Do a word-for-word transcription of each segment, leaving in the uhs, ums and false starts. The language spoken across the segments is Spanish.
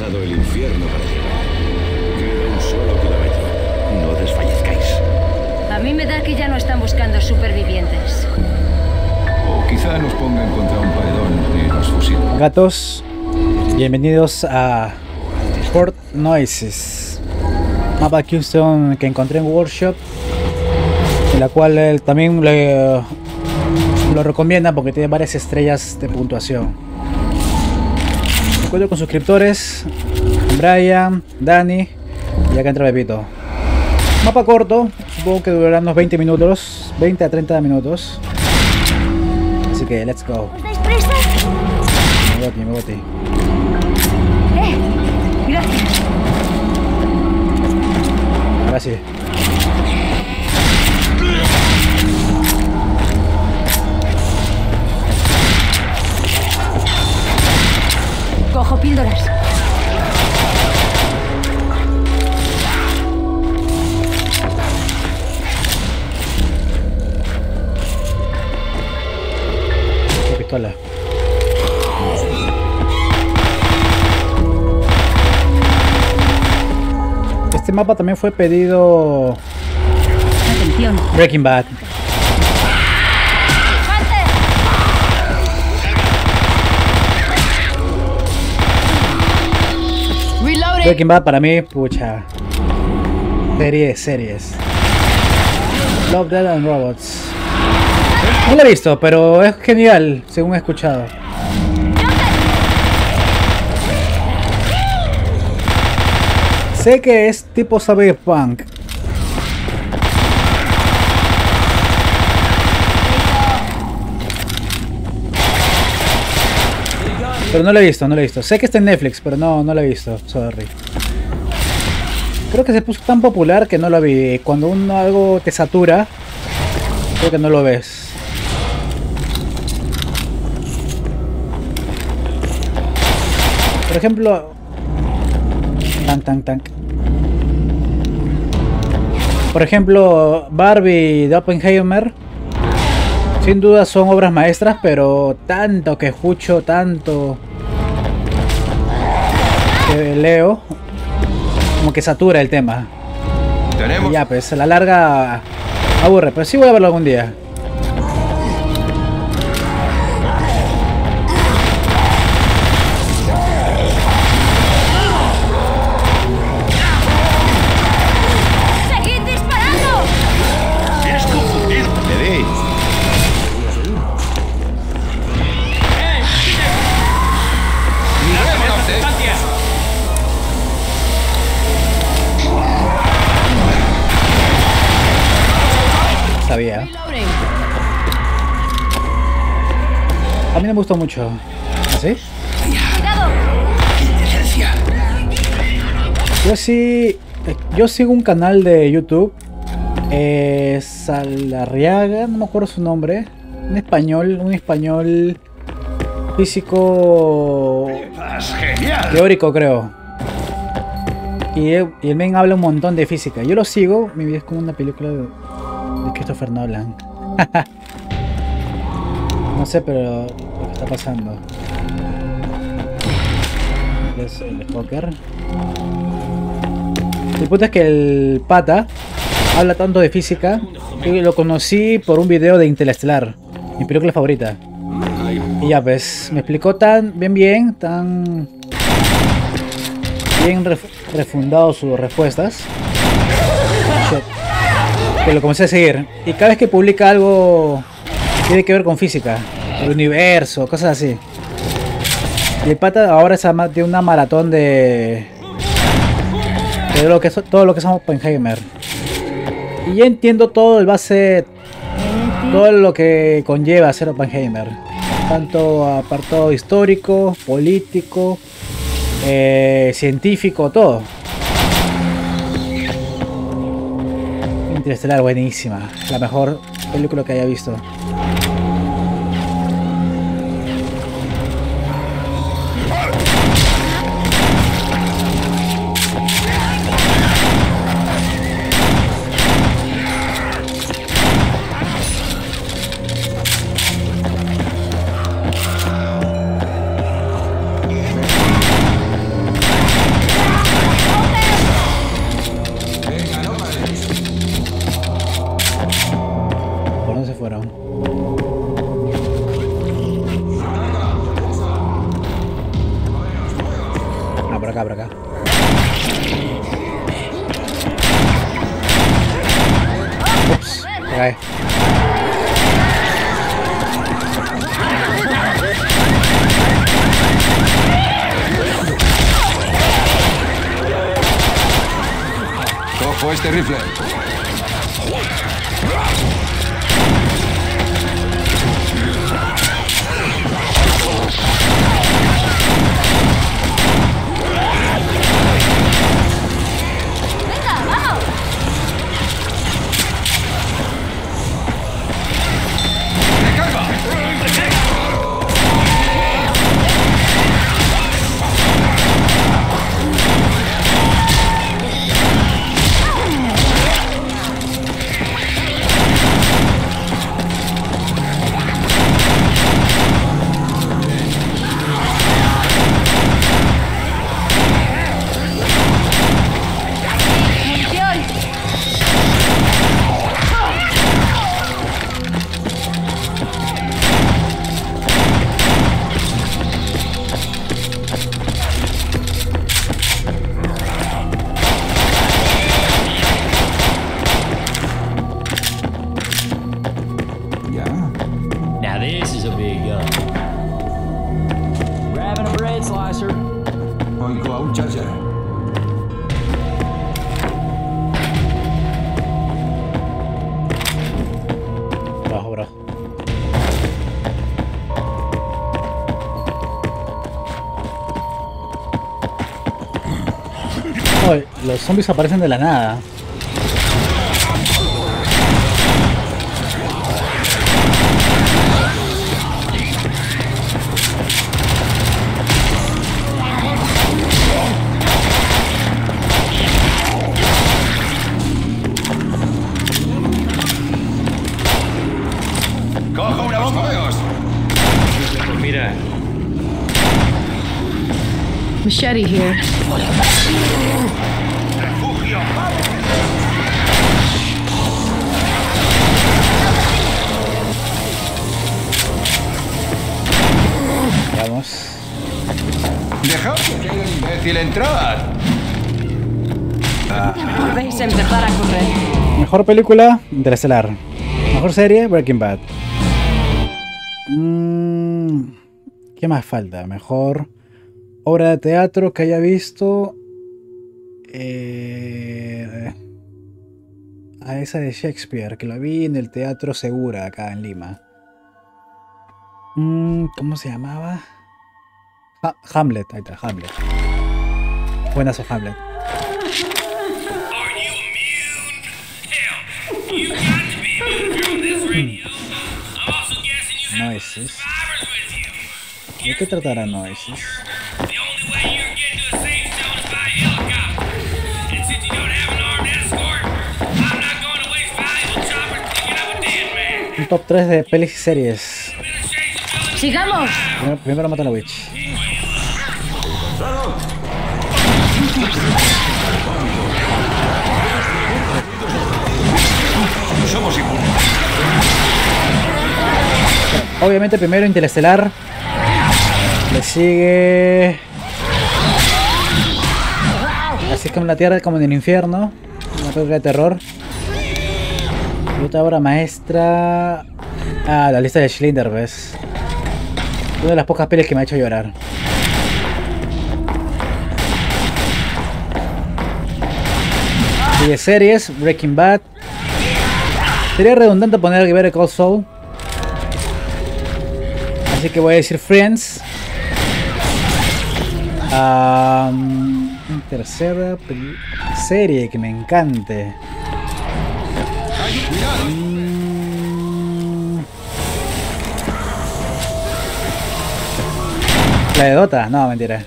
atravesado el infierno para llegar. Queda un solo kilómetro. No desfallezcáis. A mí me da que ya no están buscando supervivientes. O quizá nos pongan contra un paredón y nos fusilen. Gatos, bienvenidos a Fort Noesis. Mapa custom que encontré en Workshop, en la cual él también le, lo recomienda porque tiene varias estrellas de puntuación. Me encuentro con suscriptores, Brian, Dani y acá entra Pepito. Mapa corto, supongo que durará unos veinte minutos, veinte a treinta minutos. Así que let's go. ¿Os dais prisa? Me voy a ti, me voy a ti. Eh, gracias. Ahora sí. Cojo píldoras. Pistola. Este mapa también fue pedido. Atención. Breaking Bad. Breaking Bad para mí, pucha, serie de series. Love, Death and Robots. No la he visto, pero es genial, según he escuchado. Sé que es tipo cyberpunk. Pero no lo he visto, no lo he visto. Sé que está en Netflix, pero no, no lo he visto. Sorry. Creo que se puso tan popular que no lo vi. Cuando uno algo te satura, creo que no lo ves. Por ejemplo... Tan, tan, tan. Por ejemplo, Barbie de Oppenheimer. Sin duda son obras maestras, pero tanto que escucho, tanto que leo, como que satura el tema. ¿Tenemos? Y ya, pues a la larga aburre, pero sí voy a verlo algún día. A mí me gustó mucho. ¿Así? Yo sí. Yo sigo un canal de YouTube. Eh, Saldarriaga, no me acuerdo su nombre. Un español, un español físico teórico, creo. Y, y el men habla un montón de física. Yo lo sigo, mi vida es como una película de, de Christopher Nolan. No sé, pero lo que está pasando es el póker. El punto es que el pata habla tanto de física que lo conocí por un video de Interstellar, mi película favorita. Y ya pues, me explicó tan bien bien, tan bien ref refundado sus respuestas, que lo comencé a seguir. Y cada vez que publica algo tiene que ver con física, el universo, cosas así. Y el pata ahora es además de una maratón de, de lo que so, todo lo que son Oppenheimer. Y yo entiendo todo el base, todo lo que conlleva hacer Oppenheimer. Tanto apartado histórico, político, eh, científico, todo. Interestelar, buenísima. La mejor película que haya visto. Cojo este rifle. Los zombies aparecen de la nada. Mira. Machete here. Dejad que el imbécil entrar. Ah. Podéis empezar a correr. Mejor película, Interestelar. Mejor serie, Breaking Bad. Mm, ¿Qué más falta? Mejor obra de teatro que haya visto. Eh, a esa de Shakespeare, que la vi en el Teatro Segura, acá en Lima. Mm, ¿Cómo se llamaba? Ah, Hamlet, ahí está, Hamlet. Buenas o Hamlet. Noesis. ¿De qué tratará Noesis? Un top tres de pelis y series. ¡Sigamos! Primero, primero mata a la witch. Somos inmunes. Obviamente primero Interestelar. Le sigue Así como en la tierra como en el infierno. Una película de terror. Y otra obra maestra. Ah, La lista de Schindler, ¿ves? Una de las pocas pelis que me ha hecho llorar. Y de series, Breaking Bad. Sería redundante poner que ver Call of Souls. Así que voy a decir Friends. Um, tercera serie que me encante. Mm. La de Dota, no, mentira.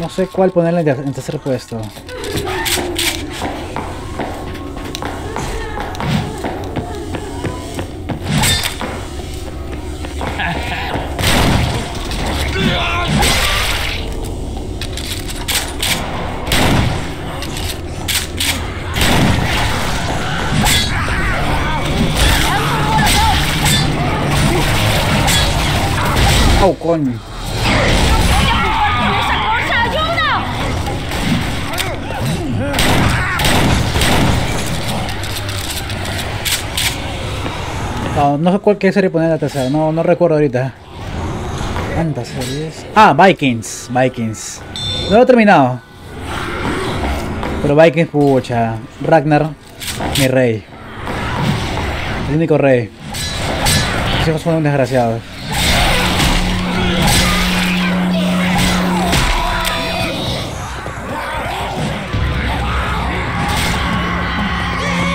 No sé cuál ponerle en tercer puesto. Oh, coño. No, no sé cuál qué serie poner la tercera, no, no recuerdo ahorita. ¿Cuántas series? Ah, Vikings, Vikings. No lo he terminado. Pero Vikings, pucha. Ragnar, mi rey. El único rey. Mis hijos son desgraciados.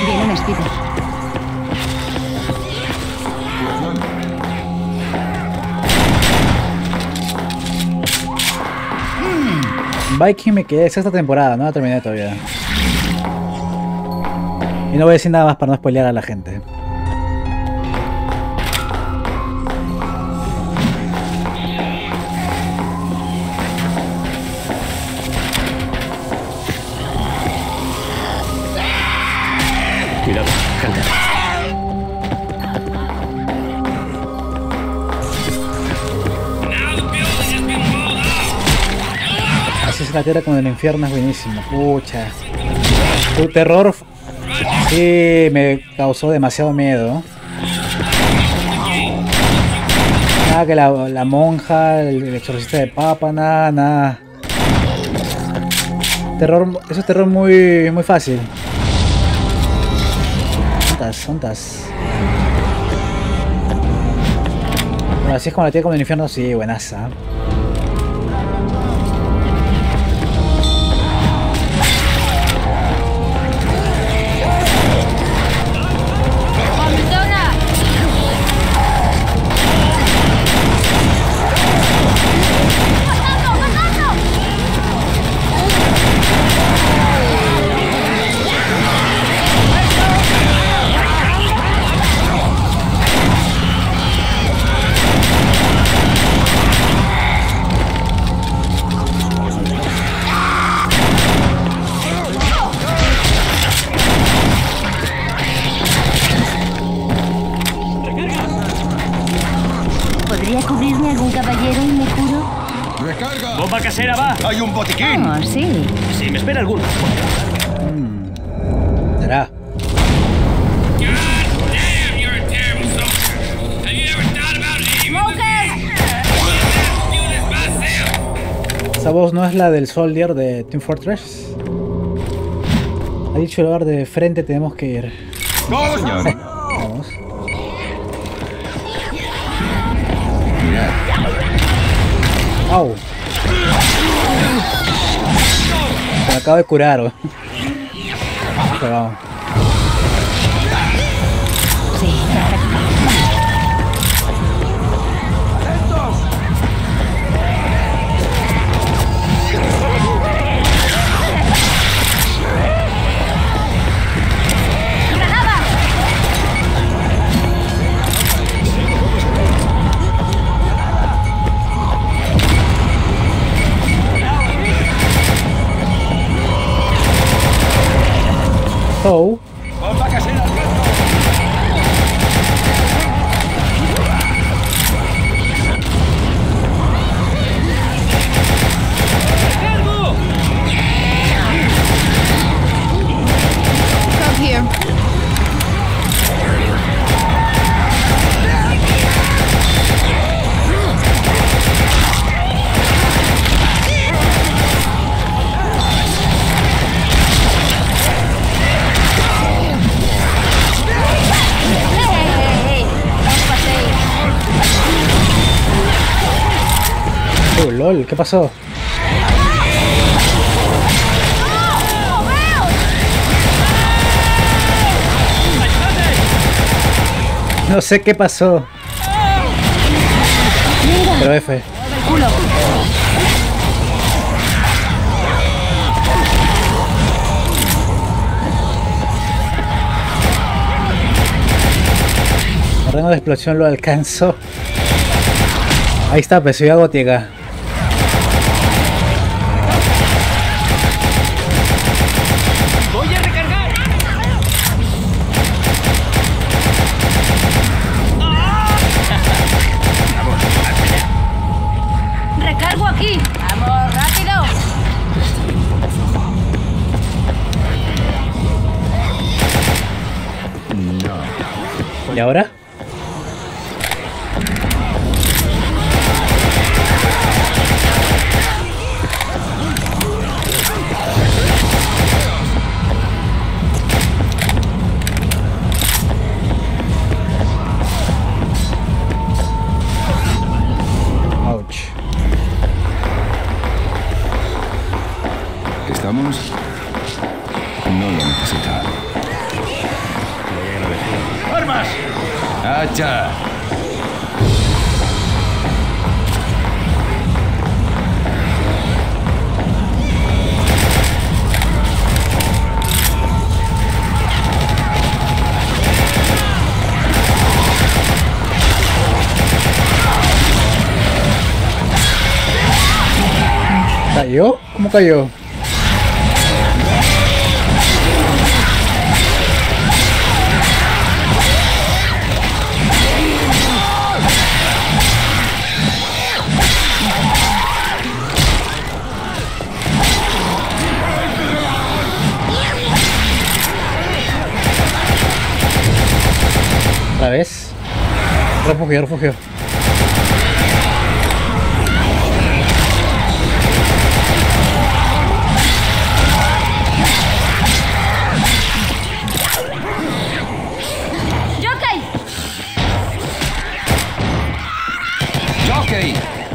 Vienen espíritus. Viking me quedé sexta temporada, no la terminé todavía. Y no voy a decir nada más para no spoilear a la gente. Cuidado, gente. Así es la tierra con el infierno, es buenísimo. Pucha. Tu terror sí me causó demasiado miedo. Nada que la, la monja, el, el exorcista de papa, nada, nada. Terror, eso es terror muy, muy fácil. Sontas. Bueno, así es como la tía como el infierno, sí, buenaza. Hay un botiquín. Oh, sí. Sí, me espera alguno. Mm. Será. Esa voz no es la del Soldier de Team Fortress. Ha dicho el lugar de frente, tenemos que ir. No, señor. Vamos. Au. Me acabo de curar. Pero vamos. Sí. Oh. LOL, ¿qué pasó? No sé qué pasó. Pero F. El terreno de explosión lo alcanzó. Ahí está, pues soy gótica. ¿Y ahora? Vamos. No lo necesito. Voy a ¡armas! ¡Hacha! ¿Cayó? ¿Cómo cayó? ¿La ves? Refugio, refugio. ¡Un jockey!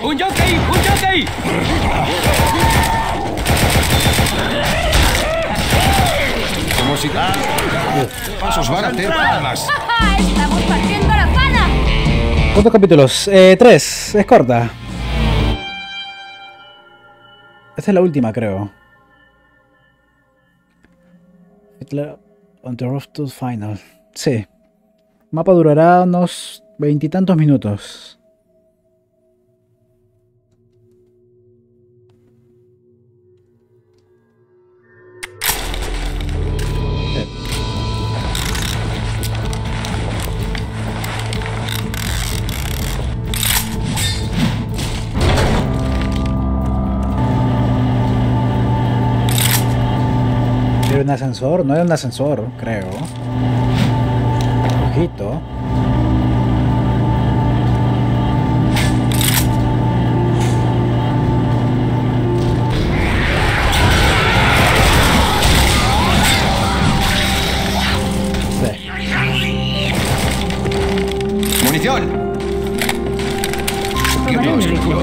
¡Un jockey! Como si... Ah, ¡pasos van a tener armas! ¡Estamos partiendo la pana! ¿Cuántos capítulos? Eh, tres. Es corta. Esta es la última, creo. Hitler on the road to final. Sí. El mapa durará unos veintitantos minutos. ¿Un ascensor? No era un ascensor, creo. Ojito. Sí. ¡Munición! ¡Qué Dios, qué culo!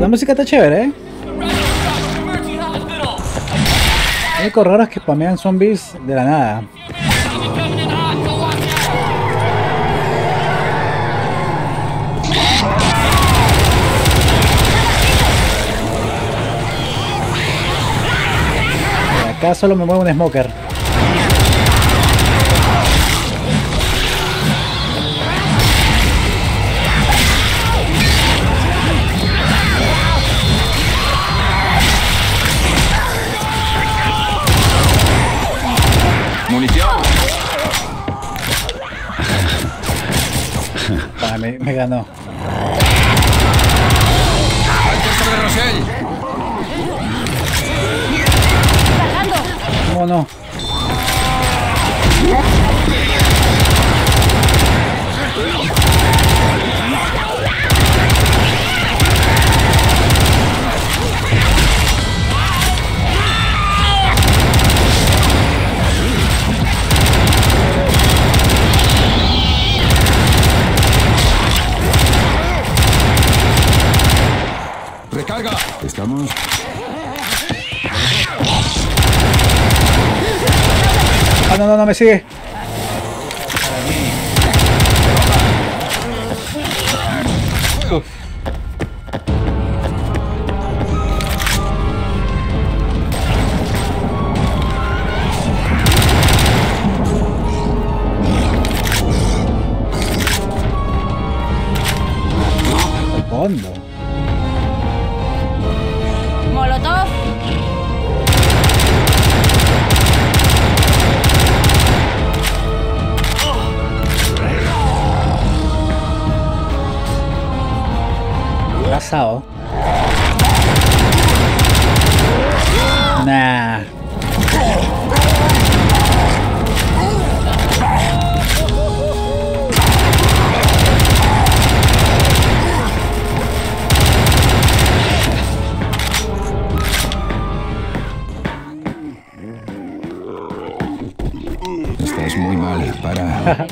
La música está chévere, ¿eh? Lo único raro es que spamean zombies de la nada. Y acá solo me mueve un smoker. Me, me ganó. ¿Cómo no? Estamos. Ah, no, no, no, me sigue. fondo. Molotov. Pasado. Nah. Estás muy mal, para.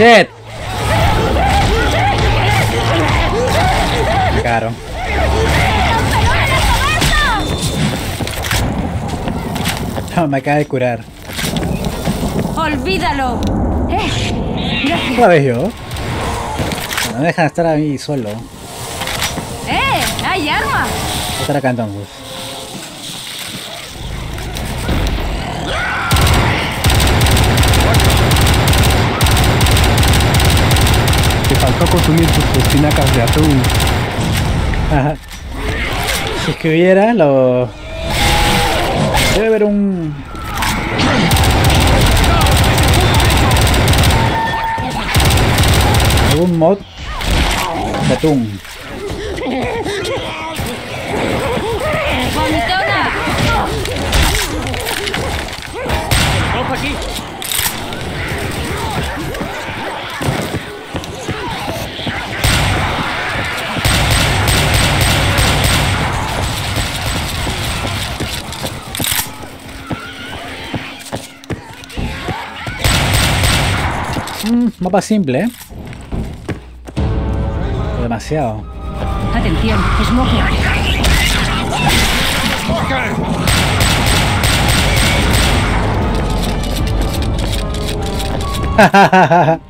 Shit. Claro. Oh, me acaba de curar. Olvídalo. Eh. ¿Otra vez yo? No me dejan estar ahí solo. Eh, hay armas. Estar acá entonces. Faltó consumir tus espinacas de atún. Ajá. Si es que hubiera, lo... debe haber un... algún mod de atún. ¡Vomitona! ¡Ojo aquí! Mm, mapa simple, ¿eh? Demasiado. Atención, es muy claro. Jajajaja.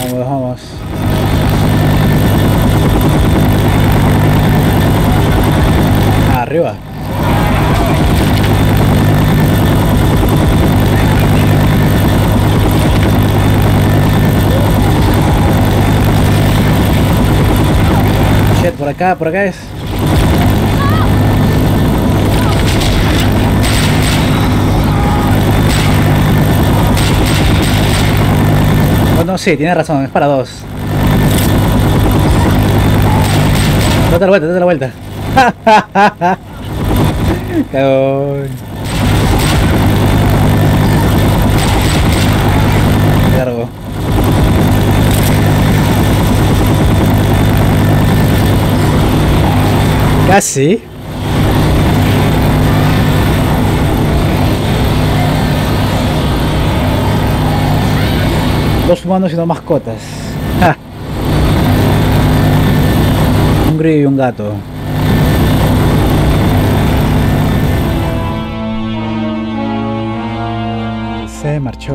Vamos, vamos. Arriba. Shit, por acá, por acá es. No, sí, tienes razón, es para dos. Date la vuelta, date la vuelta. Cagón. Largo. Casi. Dos humanos y dos mascotas. ¡Ja! Un grillo y un gato. Se marchó.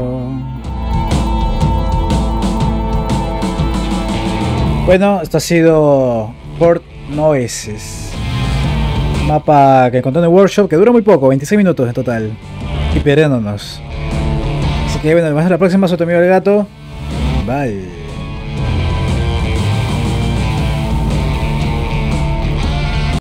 Bueno, esto ha sido Fort Noesis. Mapa que encontré en el workshop que dura muy poco, veintiséis minutos en total. Y perdiéndonos. Así que bueno, nos vemos en la próxima. Soy tu amigo el gato. Bye.